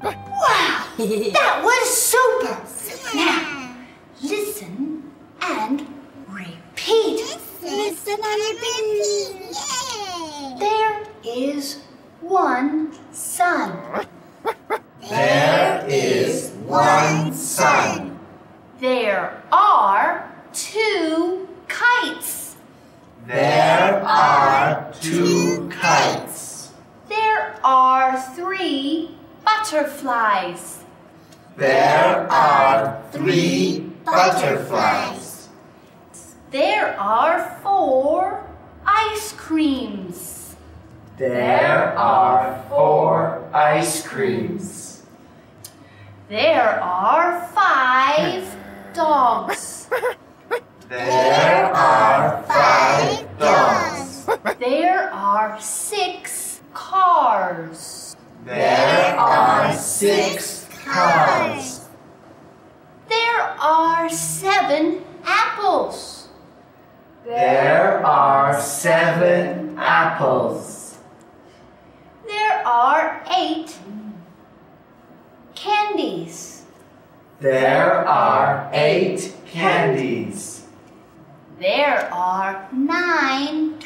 Wow! That was super! Yeah. Now, listen and repeat. Listen and repeat. Yay! There is one sun. There is one sun. There are two kites. There are two kites. There are three butterflies. There are three butterflies. There are four ice creams. There are four ice creams. There are five dogs. There are five dogs. There are six cars. There are six cars. There are seven apples. There are seven apples. There are eight candies. There are eight candies. There are nine